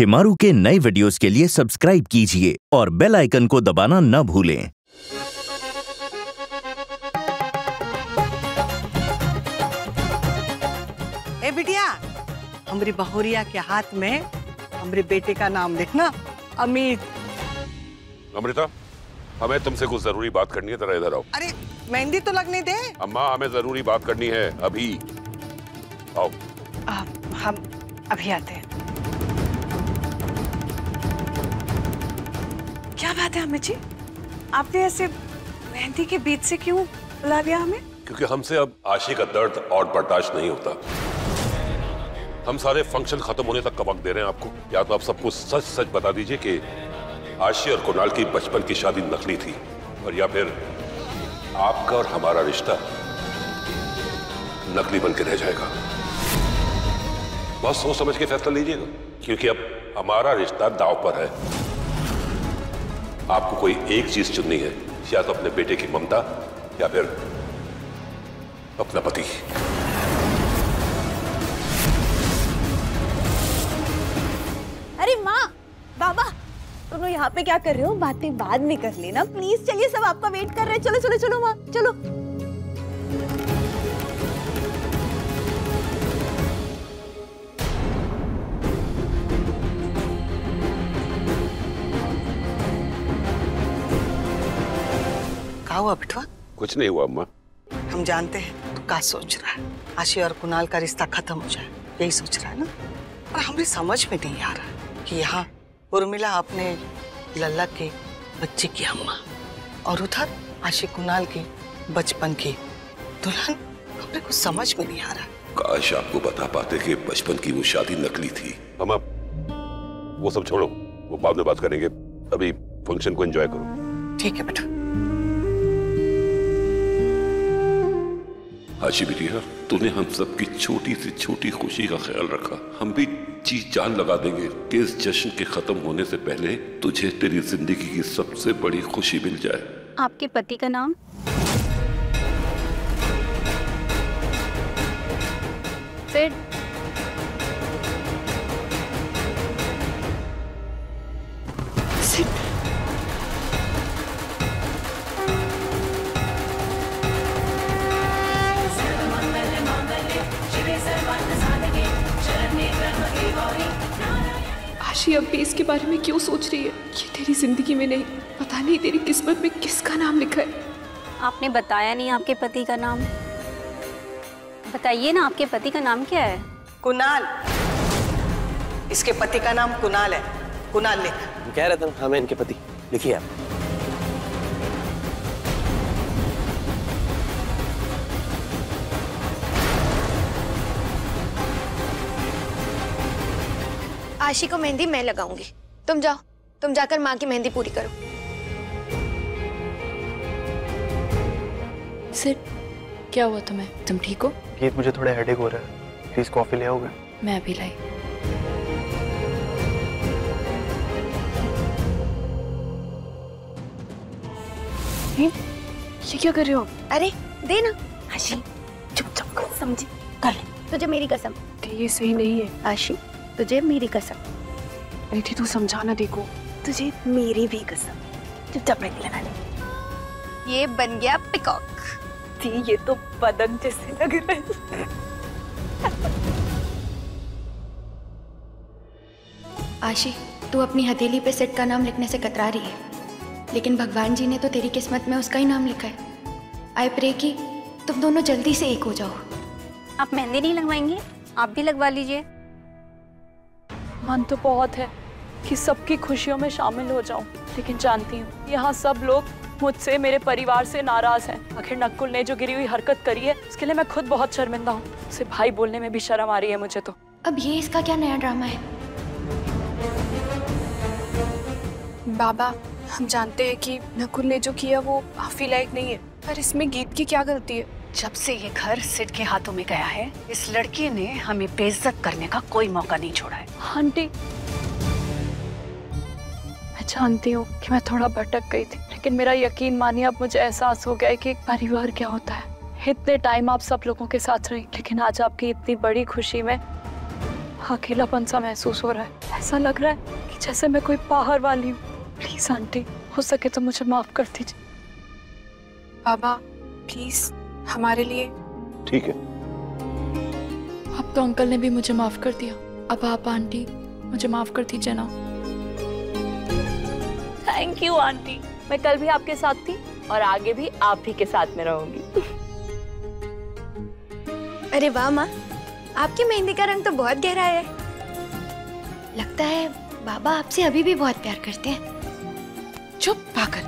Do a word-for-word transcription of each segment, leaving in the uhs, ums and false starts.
शेमारू के नए वीडियोस के लिए सब्सक्राइब कीजिए और बेल आइकन को दबाना न भूलें। ए बिटिया, हमरी बहुरिया के हाथ में हमरे बेटे का नाम लिखना, अमित। अमृता, हमें तुमसे कुछ जरूरी बात करनी है, जरा इधर आओ। अरे मेहंदी तो लगने दे। अम्मा, हमें जरूरी बात करनी है, अभी आओ। आ, हम अभी आते हैं। क्या बात है अमित जी, आपने ऐसे मेहंदी के बीच से क्यों बुला लिया हमें? क्योंकि हमसे अब आशी का दर्द और बर्दाश्त नहीं होता। हम सारे फंक्शन खत्म होने तक कबक दे रहे हैं आपको। या तो आप सबको सच सच बता दीजिए कि आशी और कुणाल की बचपन की शादी नकली थी, और या फिर आपका और हमारा रिश्ता नकली बन के रह जाएगा। बस सोच समझ के फैसला लीजिएगा, क्योंकि अब हमारा रिश्ता दांव पर है। आपको कोई एक चीज चुननी है, या तो अपने बेटे की ममता या फिर अपना पति। अरे माँ, बाबा, तुम लोग यहाँ पे क्या कर रहे हो? बातें बाद में कर लेना प्लीज। चलिए, सब आपका वेट कर रहे हैं। चलो चलो चलो माँ, चलो। हुआ बिटवा? कुछ नहीं हुआ अम्मा। हम जानते हैं तो क्या सोच रहा है। आशी और कुणाल का रिश्ता खत्म हो जाए, यही सोच रहा है ना। और हमें समझ में नहीं आ रहा कि यहाँ उर्मिला अपने लल्ला के बच्चे की अम्मा, और उधर आशी कुणाल की बचपन की दुल्हन। हमें कुछ समझ में नहीं आ रहा। काश आपको बता पाते कि बचपन की वो शादी नकली थी। हम आप वो सब छोड़ो, वो बाद में बात करेंगे। अभी फंक्शन को एंजॉय करो। ठीक है बेटा। आशी बिटिया, तूने हम सबकी छोटी से छोटी खुशी का ख्याल रखा। हम भी जी जान लगा देंगे कि इस जश्न के खत्म होने से पहले तुझे तेरी जिंदगी की सबसे बड़ी खुशी मिल जाए। आपके पति का नाम? सिड। सिड। आशी अब भी इसके बारे में क्यों सोच रही है? ये तेरी जिंदगी में नहीं, पता नहीं तेरी किस्मत में किसका नाम लिखा है। आपने बताया नहीं आपके पति का नाम। बताइए ना, आपके पति का नाम क्या है? कुणाल। इसके पति का नाम कुणाल है। कुणाल लिख। हम कह रहे थे हमें इनके पति लिखिए आप। आशी को मेहंदी मैं लगाऊंगी। तुम जाओ, तुम जाकर माँ की मेहंदी पूरी करो। सिड, क्या हुआ तुम्हें? तुम ठीक हो? गीत, मुझे थोड़ा हेडेक हो रहा है, प्लीज कॉफी ले आओगे? मैं भी लाई। ये क्या कर रहे हो? अरे दे ना। आशी चुपचाप कर, समझी? कर ले। तुझे मेरी कसम। ये सही नहीं है आशी, तुझे मेरी कसम। बेटी तू समझाना देखो। तुझे मेरी भी कसम। चुपचाप मेहंदी लगा ले। ये बन गया पिकॉक। जी, ये तो बदन जैसे लग रहा है। आशी, तू अपनी हथेली पे सिड का नाम लिखने से कतरा रही है, लेकिन भगवान जी ने तो तेरी किस्मत में उसका ही नाम लिखा है। आई प्रे कि तुम दोनों जल्दी से एक हो जाओ। आप मेहंदी नहीं लगवाएंगे? आप भी लगवा लीजिए। मन तो बहुत है कि सबकी खुशियों में शामिल हो जाऊं, लेकिन जानती हूँ यहाँ सब लोग मुझसे, मेरे परिवार से नाराज हैं। आखिर नकुल ने जो गिरी हुई हरकत करी है, उसके लिए मैं खुद बहुत शर्मिंदा हूँ। उसे भाई बोलने में भी शर्म आ रही है मुझे तो। अब ये इसका क्या नया ड्रामा है? बाबा, हम जानते हैं कि नकुल ने जो किया वो माफी लायक नहीं है, पर इसमें गीत की क्या गलती है? जब से ये घर सिड के हाथों में गया है, इस लड़की ने हमें बेइज्जत करने का कोई मौका नहीं छोड़ा है। आंटी, मैं जानती हूँ कि मैं थोड़ा भटक गई थी, लेकिन मेरा यकीन मानिए अब मुझे एहसास हो गया है कि परिवार क्या होता है। इतने टाइम आप सब लोगों के साथ रही, लेकिन आज आपकी इतनी बड़ी खुशी में अकेलापन सा महसूस हो रहा है। ऐसा लग रहा है कि जैसे मैं कोई बाहर वाली हूँ। प्लीज आंटी, हो सके तो मुझे माफ कर दीजिए। बाबा प्लीज हमारे लिए। ठीक है। अब तो अंकल ने भी मुझे माफ कर दिया, अब आप आंटी मुझे माफ कर दीजिए ना। थैंक यू आंटी, मैं कल भी आपके साथ थी और आगे भी आप ही के साथ में रहूंगी। अरे वाह माँ, आपकी मेहंदी का रंग तो बहुत गहरा है। लगता है बाबा आपसे अभी भी बहुत प्यार करते हैं। चुप पागल।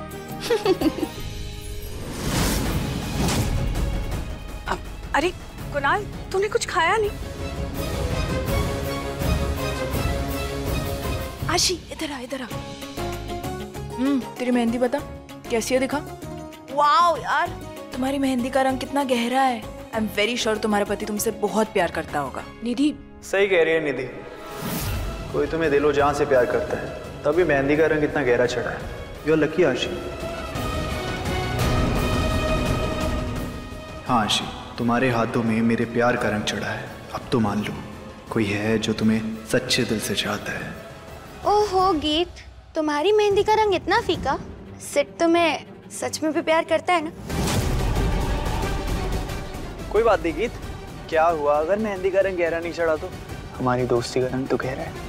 अरे कुणाल, तूने कुछ खाया नहीं? आशी इधर आ, इधर आ। हम्म, तेरी मेहंदी बता कैसी है, दिखा। वाओ यार, तुम्हारी मेहंदी का रंग कितना गहरा है। आई एम वेरी श्योर तुम्हारे पति तुमसे बहुत प्यार करता होगा। निधि सही कह रही है। निधि, कोई तुम्हें दिलो जान से प्यार करता है तभी मेहंदी का रंग इतना गहरा चढ़ा है। You are lucky Ashi. हाँ आशी, तुम्हारे हाथों में मेरे प्यार का रंग चढ़ा है। अब तो मान लो कोई है जो तुम्हें सच्चे दिल से चाहता है। ओहो गीत, तुम्हारी मेहंदी का रंग इतना फीका। सिड तुम्हें सच में भी प्यार करता है ना? कोई बात नहीं गीत, क्या हुआ अगर मेहंदी का रंग गहरा नहीं चढ़ा तो? हमारी दोस्ती का रंग तो गहरा है।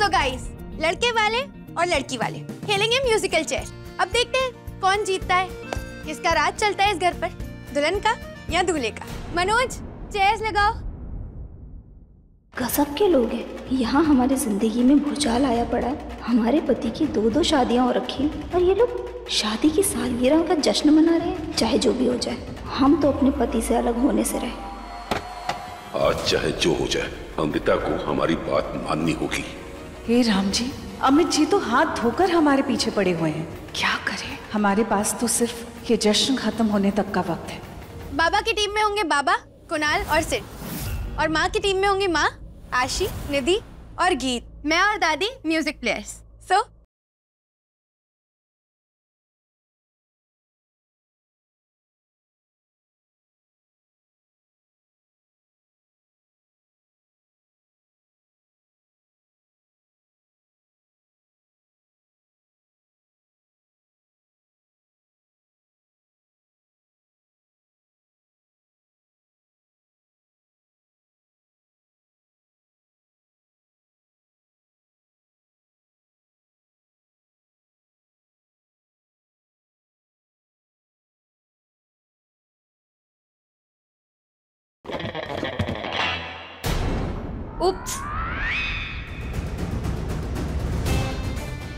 So guys, लड़के वाले और लड़की वाले खेलेंगे म्यूजिकल चेयर। अब देखते हैं कौन जीतता है, किसका राज चलता है इस घर पर, दुल्हन का या दूल्हे का। मनोज चेयर्स लगाओ। गजब के लोग हैं। यहाँ हमारी जिंदगी में भूचाल आया पड़ा है। हमारे पति की दो दो शादियाँ हो रखी और ये लोग शादी की सालगिरह का जश्न मना रहे हैं। चाहे जो भी हो जाए, हम तो अपने पति से अलग होने से रहे। आज चाहे जो हो जाए, अमृता को हमारी बात माननी होगी। हे राम जी, अमित जी तो हाथ धोकर हमारे पीछे पड़े हुए हैं। क्या करें, हमारे पास तो सिर्फ ये जश्न खत्म होने तक का वक्त है। बाबा की टीम में होंगे बाबा, कुणाल और सिड, और माँ की टीम में होंगी माँ, आशी, निधि और गीत। मैं और दादी music players. So so, oops.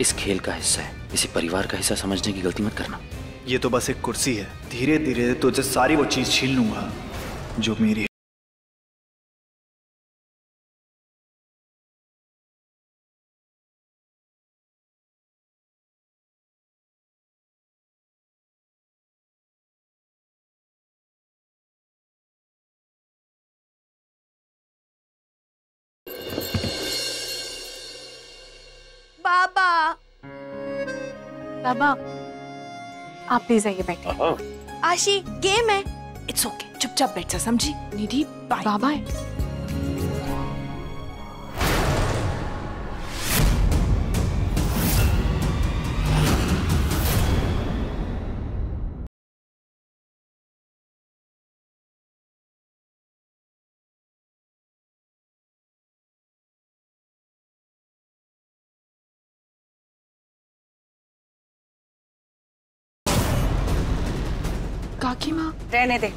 इस खेल का हिस्सा है, इसे परिवार का हिस्सा समझने की गलती मत करना। ये तो बस एक कुर्सी है, धीरे धीरे तुझे सारी वो चीज छीन लूंगा जो मेरी। बाबा आप प्लीज आइए बैठिए। आशी गेम है। इट्स ओके okay, चुपचाप बैठ जा, समझी? निधि बाय। बाबा काकी माँ रहने दे।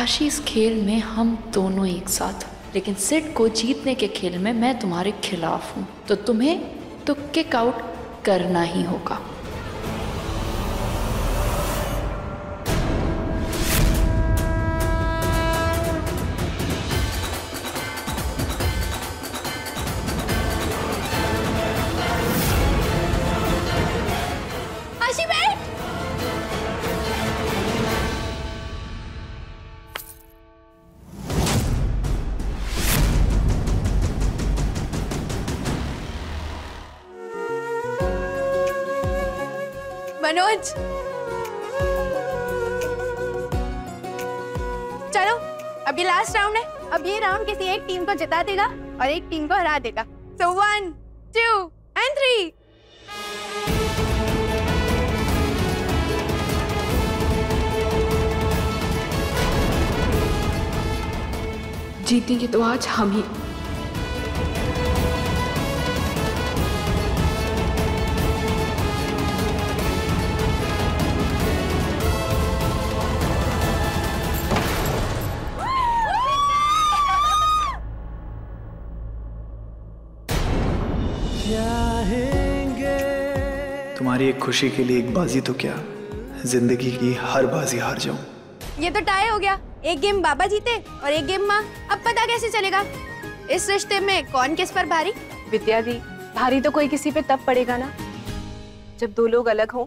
आशी, इस खेल में हम दोनों एक साथ, लेकिन सिड को जीतने के खेल में मैं तुम्हारे खिलाफ हूँ, तो तुम्हें तो किक आउट करना ही होगा। Wait! मनोज, चलो अब ये लास्ट राउंड है। अब ये राउंड किसी एक टीम को जिता देगा और एक टीम को हरा देगा। So one two and three. जीतेंगे तो आज हम ही। तुम्हारी एक खुशी के लिए एक बाजी तो क्या, जिंदगी की हर बाजी हार जाऊं। ये तो टाई हो गया। एक गेम बाबा जीते और एक गेम माँ। अब पता कैसे चलेगा इस रिश्ते में कौन किस पर भारी? विद्या दी, भारी तो कोई किसी पे तब पड़ेगा ना जब दो लोग अलग हों।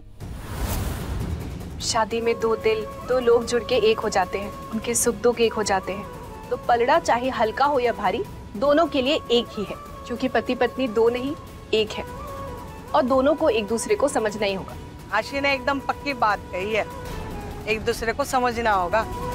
शादी में दो दिल, दो लोग जुड़ के एक हो जाते हैं, उनके सुख दुख एक हो जाते हैं। तो पलड़ा चाहे हल्का हो या भारी, दोनों के लिए एक ही है, क्योंकि पति पत्नी दो नहीं एक है और दोनों को एक दूसरे को समझना ही होगा। आशी ने एकदम पक्की बात कही है, एक दूसरे को समझना होगा।